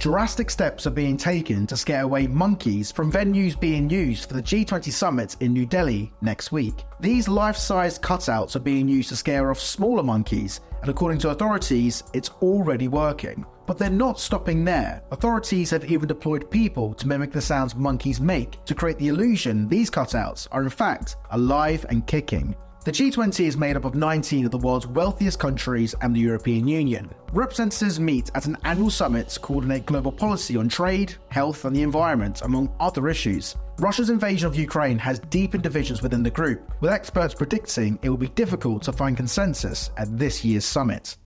Drastic steps are being taken to scare away monkeys from venues being used for the G20 summit in New Delhi next week. These life-size cutouts are being used to scare off smaller monkeys, and according to authorities, it's already working. But they're not stopping there. Authorities have even deployed people to mimic the sounds monkeys make to create the illusion these cutouts are in fact alive and kicking. The G20 is made up of 19 of the world's wealthiest countries and the European Union. Representatives meet at an annual summit to coordinate global policy on trade, health and the environment, among other issues. Russia's invasion of Ukraine has deepened divisions within the group, with experts predicting it will be difficult to find consensus at this year's summit.